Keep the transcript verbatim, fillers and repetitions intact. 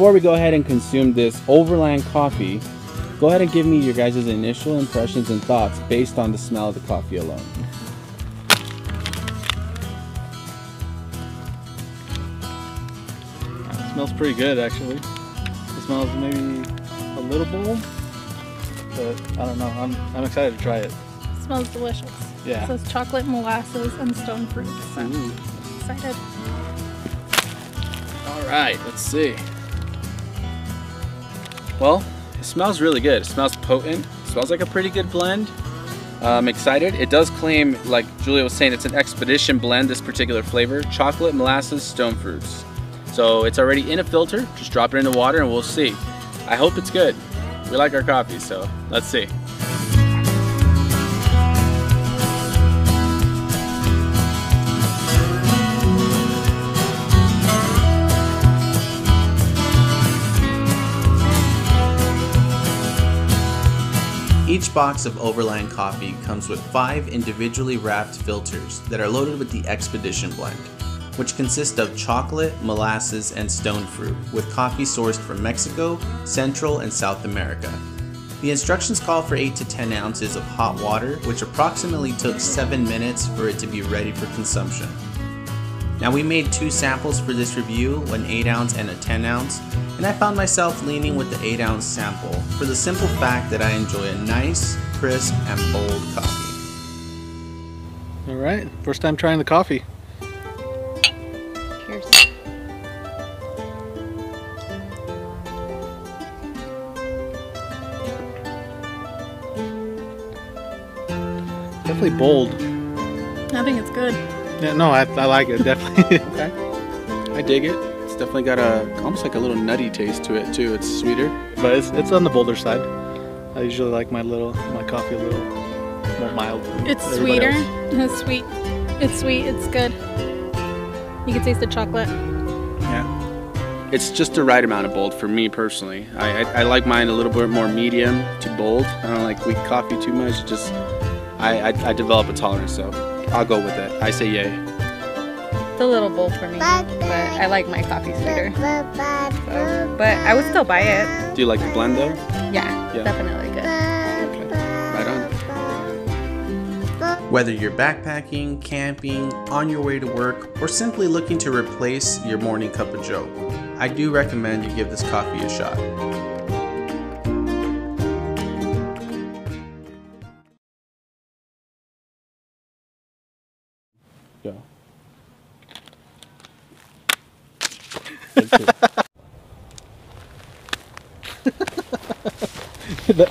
before we go ahead and consume this Overland coffee, go ahead and give me your guys' initial impressions and thoughts based on the smell of the coffee alone. It smells pretty good, actually. It smells maybe a little bold, but I don't know. I'm, I'm excited to try it. It smells delicious. Yeah. It says chocolate, molasses, and stone fruit. So I'm excited. All right, let's see. Well, it smells really good. It smells potent. It smells like a pretty good blend. Uh, I'm excited. It does claim, like Julia was saying, it's an Expedition Blend, this particular flavor. Chocolate, molasses, stone fruits. So it's already in a filter. Just drop it in the water and we'll see. I hope it's good. We like our coffee, so let's see. Each box of Overland Coffee comes with five individually wrapped filters that are loaded with the Expedition Blend, which consists of chocolate, molasses, and stone fruit, with coffee sourced from Mexico, Central, and South America. The instructions call for eight to ten ounces of hot water, which approximately took seven minutes for it to be ready for consumption. Now, we made two samples for this review, an eight ounce and a ten ounce, and I found myself leaning with the eight ounce sample for the simple fact that I enjoy a nice, crisp, and bold coffee. Alright, first time trying the coffee. Cheers. Definitely bold. I think it's good. Yeah, no, I, I like it, definitely. Okay. I dig it. It's definitely got a, almost like a little nutty taste to it too. It's sweeter, but it's, it's on the bolder side. I usually like my little, my coffee a little more mild. It's sweeter. It's sweet. It's sweet. It's good. You can taste the chocolate. Yeah. It's just the right amount of bold for me personally. I, I, I like mine a little bit more medium to bold. I don't like weak coffee too much. Just, I, I, I develop a tolerance, so I'll go with it. I say yay. It's a little bold for me, but I like my coffee sweeter. So, but I would still buy it. Do you like the blend though? Yeah, yeah. Definitely good. Okay. Right on. Whether you're backpacking, camping, on your way to work, or simply looking to replace your morning cup of joe, I do recommend you give this coffee a shot. Go. Thank you.